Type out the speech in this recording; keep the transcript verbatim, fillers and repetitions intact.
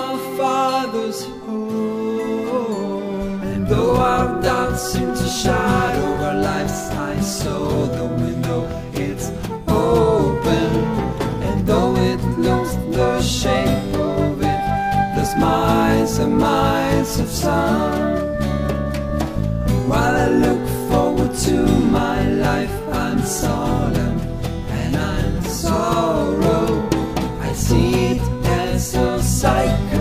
my Father's home. And though our doubts seem to shine over life's I saw the window, it's open. And though it looks the shape of it, there's miles and miles of sun. While I look forward to my life, I'm solemn and I'm sorrow. I see it as a cycle.